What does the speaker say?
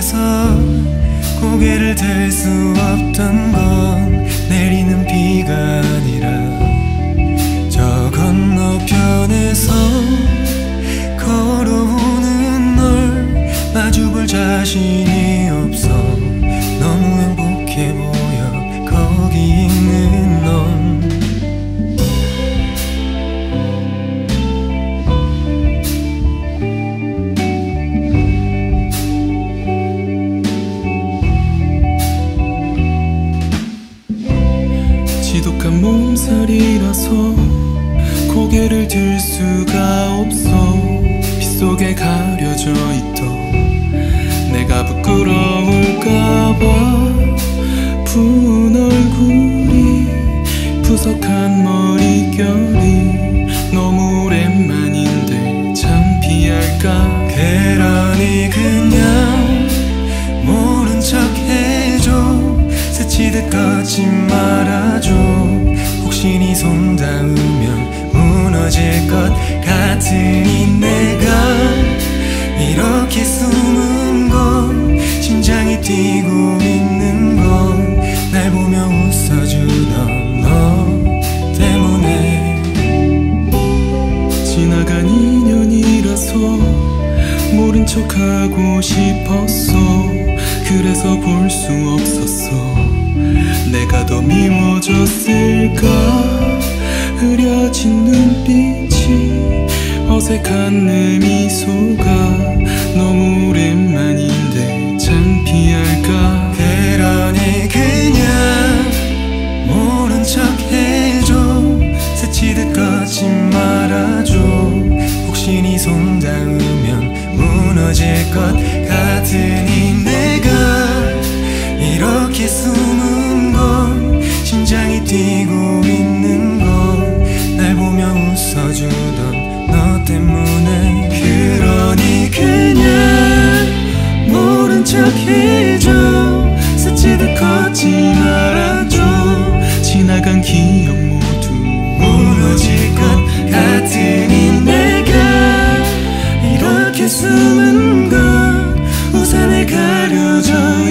속에서 고개를 들 수 없던 건 내리는 비가 아니라 저 건너편에서 걸어오는 널 마주볼 자신이 없어 너무 행복해 보여 거기 있는 넌. 지독한 몸살이라서 고개를 들 수가 없어 빗속에 가려져 있던 내가 부끄러울까봐 부은 얼굴이 푸석한 머릿결이 너무 오랜만인데 참 피할까. 계란이 그냥 모른 척 해줘 스치듯 걷지 말아줘 혹시 네 손 닿으면 무너질 것 같으니 내가 이렇게 숨은 건 심장이 뛰고 있는 건 날 보며 웃어주던 너 때문에. 지나간 인연이라서 모른 척하고 싶었어 그래서 볼 수 없었어 내가 더 미워졌을까. 흐려진 눈빛이 어색한 내 미소가 너무 오랜만인데 창피할까. 그러니 그냥 모른 척 해줘 스치듯 걷지 말아줘 혹시 네 손 닿으면 무너질 것 같으니 내가 이렇게 숨은 건 심장이 뛰고 있는 건 날 보며 웃어주던 너 때문에. 그러니 그냥 모른 척 해줘 스치듯 걷지 말아줘 지나간 기억 모두 무너질 것 같으니 내가 이렇게 숨은 건 우산에 가려져